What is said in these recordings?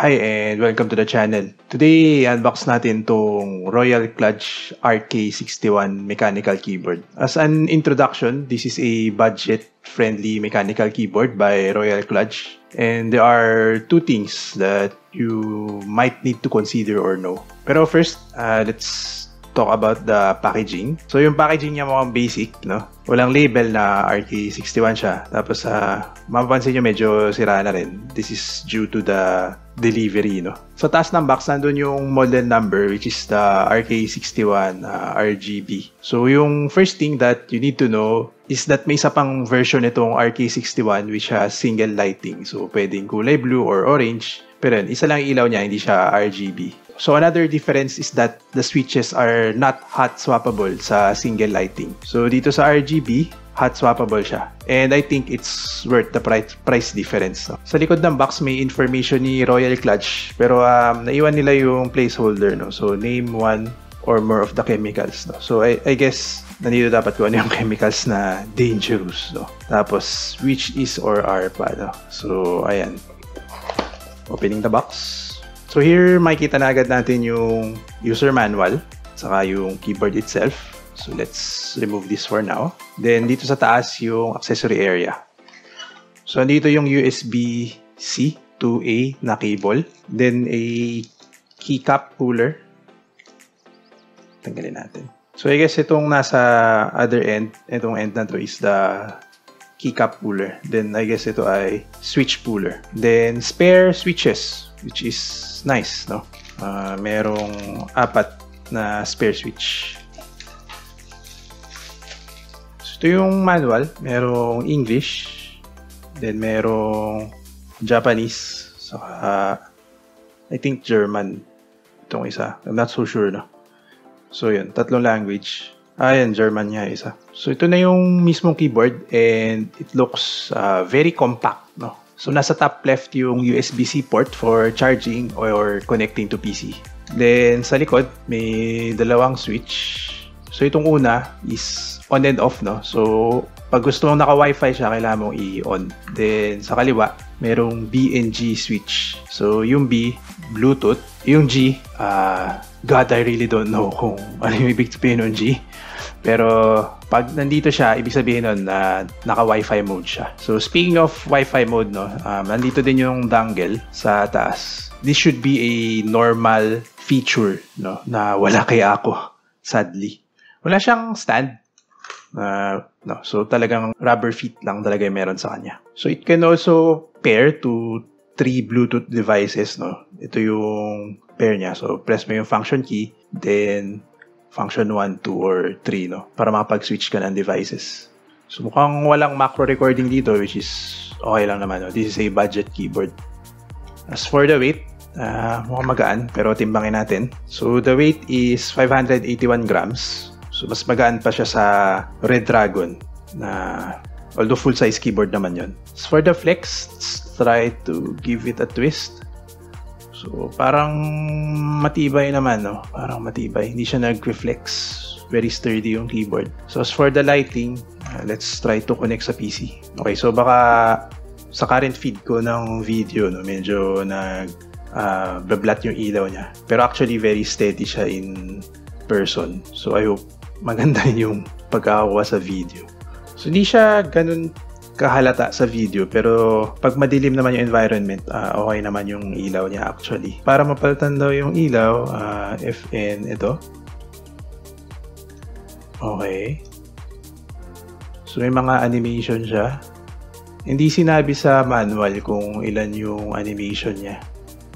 Hi and welcome to the channel. Today, unbox natin tong Royal Kludge RK61 mechanical keyboard. As an introduction, this is a budget-friendly mechanical keyboard by Royal Kludge. And there are two things that you might need to consider or know. Pero first, let's talk about the packaging. So yung packaging niya mukhang basic, no? Walang label na RK61 siya. Tapos mapapansin nyo medyo sira na rin. This is due to the delivery, no? Sa taas ng box, nandun yung model number, which is the RK61 RGB. So, yung first thing that you need to know is that may isa pang version itong RK61 which has single lighting. So, pwedeng kulay blue or orange. Pero yun, isa lang ilaw niya, hindi siya RGB. So, another difference is that the switches are not hot swappable sa single lighting. So, dito sa RGB, hot swappable siya. And I think it's worth the price difference. No? Sa likod ng box may information ni Royal Kludge, pero naiwan nila yung placeholder, no. So name one or more of the chemicals, no. So I guess nandito dapat kunin yung chemicals na dangerous, no. Tapos which is or are pa, no? So ayan. Opening the box. So here makita na agad natin yung user manual saka yung keyboard itself. So, let's remove this for now. Then, dito sa taas yung accessory area. So, dito yung USB-C 2A na cable. Then, a keycap puller. Tanggalin natin. So, I guess itong nasa other end, itong end na to is the keycap puller. Then, I guess ito ay switch puller. Then, spare switches, which is nice, no? Merong apat na spare switch. Ito yung manual, merong English, then merong Japanese, saka I think German itong isa. I'm not so sure, no? So yun, tatlong language. Ayan, German nga isa. So ito na yung mismong keyboard and it looks very compact, no? So nasa top left yung USB-C port for charging or connecting to PC. Then sa likod, may dalawang switch. So itong una is on and off, no? So pag gusto mong naka-wifi siya, kailangan mong i-on. Then sa kaliwa, merong B and G switch. So yung B, Bluetooth. Yung G, God, I really don't know kung ano yung ibig sabihin ng G. Pero pag nandito siya, ibig sabihin nun na naka-wifi mode siya. So speaking of wifi mode, no, nandito din yung dongle sa taas. This should be a normal feature, no, na wala kay Akko, sadly. Wala siyang stand. No. So, talagang rubber feet lang talaga yung meron sa kanya. So, it can also pair to 3 Bluetooth devices, no? Ito yung pair niya. So, press mo yung function key, then function 1, 2, or 3, no? Para makapag-switch ka ng devices. So, mukhang walang macro recording dito, which is okay lang naman, no? This is a budget keyboard. As for the weight, mukhang magaan, pero timbangin natin. So, the weight is 581 grams. So, mas magaan pa siya sa Red Dragon na although full-size keyboard naman yon. As for the flex, let's try to give it a twist. So, parang matibay naman, no? Parang matibay. Hindi siya nag-reflex. Very sturdy yung keyboard. So, as for the lighting, let's try to connect sa PC. Okay, so baka sa current feed ko ng video, no, medyo nag-bablat yung ilaw niya. Pero actually, very steady siya in person. So, I hope maganda yung pagkakakuha sa video. So, hindi siya ganun kahalata sa video, pero pag madilim naman yung environment, okay naman yung ilaw niya actually. Para mapalitan daw yung ilaw, FN ito. Okay. So, may mga animation siya. Hindi sinabi sa manual kung ilan yung animation niya.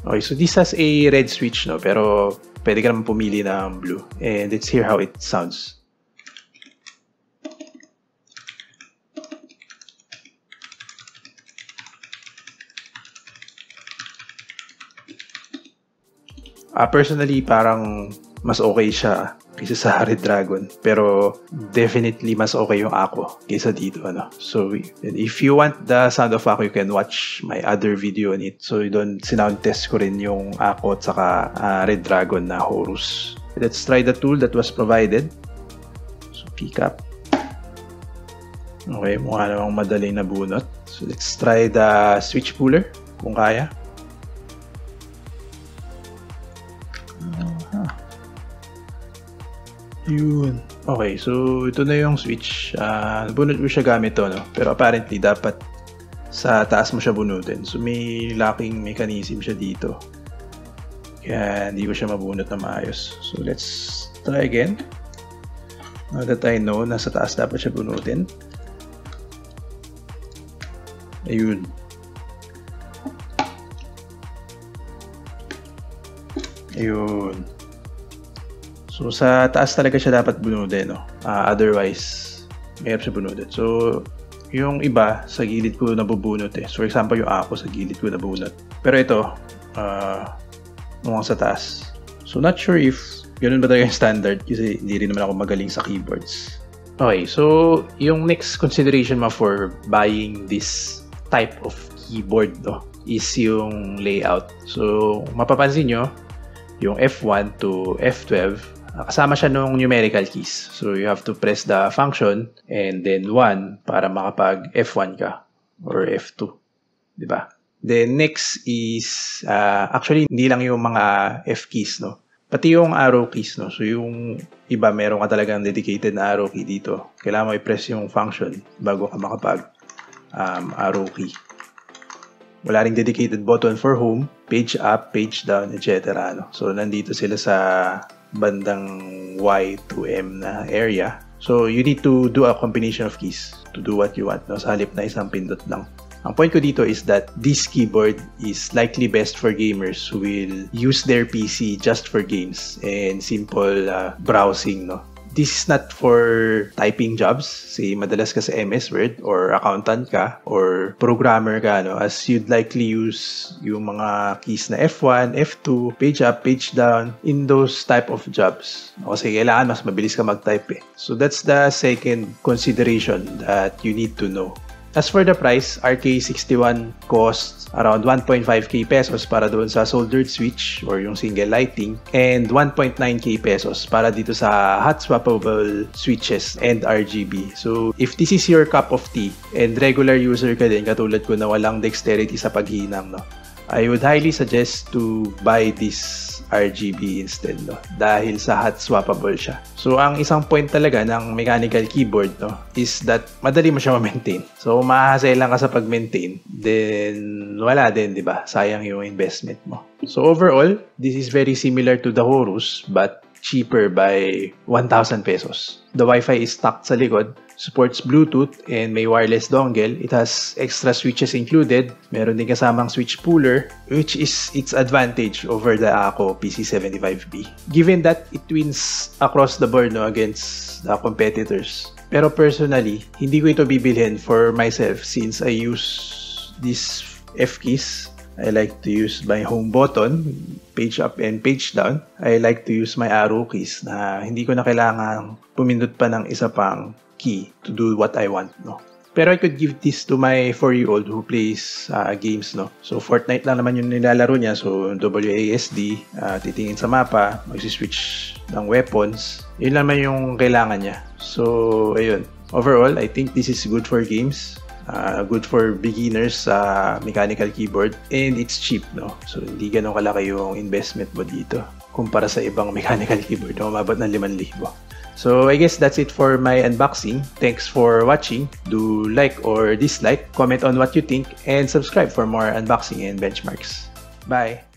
Okay, so this has a red switch, no? Pero pwede ka naman pumili ng blue. And let's hear how it sounds. Personally, parang mas okay siya kaysa sa Red Dragon. Pero definitely mas okay yung Akko kaysa dito, ano. So if you want the sound of Akko, you can watch my other video on it. So doon sinound test ko rin yung Akko at saka Red Dragon na Horus. Let's try the tool that was provided. So pick up. Okay, mukha namang madaling nabunot. So let's try the switch puller kung kaya. Yun. Okay, so ito na yung switch. Bunod mo siya gamit to, no? Pero apparently dapat sa taas mo siya bunutin. So may locking mechanism siya dito. Kaya hindi ko siya mabunot na maayos. So let's try again. Now that I know, nasa taas dapat siya bunutin. Ayun. Ayun. So sa taas talaga siya dapat bunodin, no? Otherwise, mayroon siya bunodin. So yung iba, sa gilid ko nabubunot eh. So for example, yung ako sa gilid ko nabunot. Pero ito, mukhang sa taas. So not sure if ganun ba talaga yung standard kasi hindi rin naman ako magaling sa keyboards. Okay, so yung next consideration mo for buying this type of keyboard, no, is yung layout. So mapapansin nyo, yung F1 to F12, kasama siya nung numerical keys. So you have to press the function and then 1 para makapag F1 ka or F2, di ba? Then next is actually hindi lang yung mga F keys, no. Pati yung arrow keys, no. So yung iba meron ka talagang dedicated na arrow key dito. Kailangan mo i-press yung function bago ka makapag arrow key. Wala ring dedicated button for home, page up, page down, etc. No? So nandito sila sa bandang Y to M na area. So you need to do a combination of keys to do what you want, no? Sa halip na isang pindot lang. Ang point ko dito is that this keyboard is likely best for gamers who will use their PC just for games and simple browsing, no? This is not for typing jobs. Si madalas ka sa MS Word or accountant ka or programmer ka, no? As you'd likely use yung mga keys na F1, F2, page up, page down in those type of jobs. Kasi kailangan mas mabilis ka mag-type eh. So that's the second consideration that you need to know. As for the price, RK61 costs around 1.5k pesos para doon sa soldered switch or yung single lighting and 1.9k pesos para dito sa hot swappable switches and RGB. So if this is your cup of tea and regular user ka din katulad ko na walang dexterity sa paghinang, no, I would highly suggest to buy this RGB instead, no, dahil sa hot swappable siya. So ang isang point talaga ng mechanical keyboard, no, is that madali mo siya ma-maintain. So mahahasay lang ka sa pag-maintain, then wala din, 'di ba? Sayang yung investment mo. So overall, this is very similar to the Horus but cheaper by 1,000 pesos. The Wi-Fi is tucked sa likod. Supports Bluetooth and may wireless dongle. It has extra switches included. Meron din kasamang switch puller, which is its advantage over the Akko PC75B. Given that it wins across the board, no, against the competitors. Pero personally, hindi ko ito bibilhin for myself since I use these F keys. I like to use my home button, page up and page down. I like to use my arrow keys na hindi ko na kailangan pumindot pa ng isa pang key to do what I want, no. Pero I could give this to my 4-year-old who plays games, no. So Fortnite lang naman yung nilalaro niya. So WASD, titingin sa mapa, magsiswitch ng weapons. Yun lang naman yung kailangan niya. So ayun. Overall, I think this is good for games. Good for beginners sa mechanical keyboard and it's cheap, no? So hindi ganun kalaki yung investment mo dito kumpara sa ibang mechanical keyboard na umabot ng 5,000. So I guess that's it for my unboxing. Thanks for watching. Do like or dislike, comment on what you think, and subscribe for more unboxing and benchmarks. Bye!